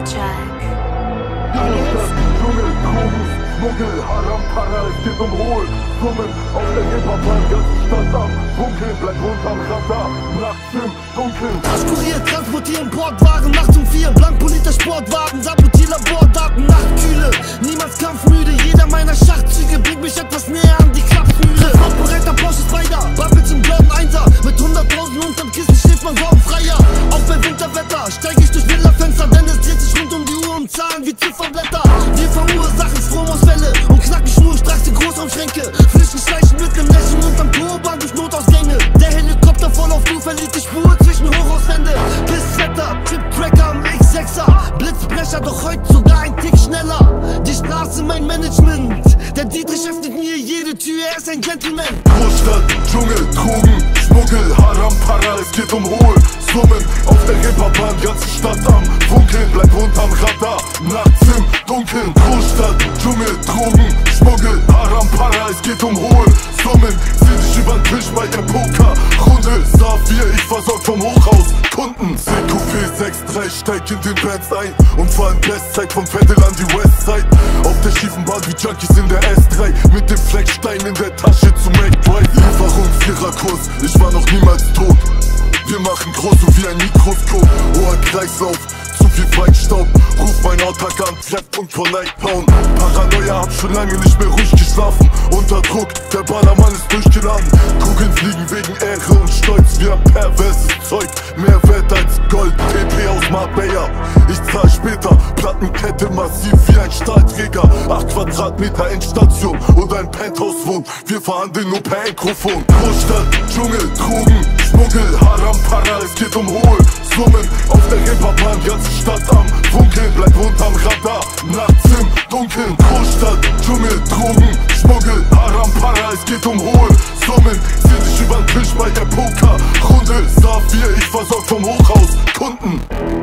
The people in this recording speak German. Jack. Schmuggel, Haram, Para, es geht Hohe Summen. Auf der Reeperbahn, ganze Stadt am Dunkeln. Bleib unterm Radar, nachts im Dunkeln. Das Kurier, transportieren Bordwaren, nachts um 4. Blankpoliter Sportwagen, Sabotierlabordaten, Nachtkühle. Niemals kampfmüde, jeder meiner Schachtzüge bringt mich etwas näher an die Klappmühle. Treffabbreiter, Porsche Spider, Bubbles im blauen Einser. Mit 100.000 unterm Kissen schläft man sorgenfreier. Auch bei Winterwetter steig ich durch Villa-Fenster, denn es dreht sich rund um die Uhr um Zahlen wie Ziffernblätter. Wir verursachen Stromausfälle und knacken schnurstracks die Großraumschränke. Flüchten, schleichen mit dem Lächeln unterm Turban durch Notausgänge. Der Helikopter voll auf Du verliert die Spur zwischen Hochhaushände. Pisswetter, Trip-Tracker am X6er. Blitzbrecher, doch heute sogar ein Tick schneller. Die Straße, mein Management. Der Dietrich öffnet mir jede Tür, er ist ein Gentleman. Großstadt, Dschungel, Drogen, Schmuggel, Haram, Para, es geht Hohe Summen. Auf der Reeperbahn, ganze Stadt am Funkeln. Bleib unterm Radar, nachts im Dunkeln. Großstadt, Dschungel, Drogen, Schmuggel, Haram, Para, es geht Hohe Summen. Zieh dich übern Tisch bei der Pokerrunde. Saphir, ich versorg vom Hochhaus Kunden. CQP 6-3, steig in den Benz ein und fahr in Bestzeit vom Vettel an die Westside. Auf der schiefen Bahn wie Junkies in der S3, mit dem Fleckstein in der Tasche zu McBride. Lieferungsviererkurs, ich war noch niemals tot. Wir machen groß so wie ein Mikroskop. Hoher Kreislauf, zu viel Feinstaub. Ruf mein Alltag an, Flap und von Nightbound. Paranoia, hab schon lange nicht mehr ruhig geschlafen. Unter Druck, der Ballermann ist durchgeladen. Kugeln fliegen wegen Ehre und Stolz. Wir haben perverses Zeug, mehr wert als Gold. TP aus Marbella, ich zahl später. Plattenkette massiv wie ein Stahlträger. 8 Quadratmeter Endstation und ein Penthouse wohnt. Wir verhandeln nur per Mikrofon. Großstadt, Dschungel, Drogen, Schmuggel, Haram, Para, es geht Hohe Summen. Auf der Reeperbahn, ganze Stadt am Funkeln. Bleib unterm Radar, nachts im Dunkeln. Großstadt, Dschungel, Drogen, Schmuggel, Haram, Para, es geht Hohe Summen. Zieh dich übern Tisch bei der Pokerrunde. Saphir, ich versorg vom Hochhaus Kunden.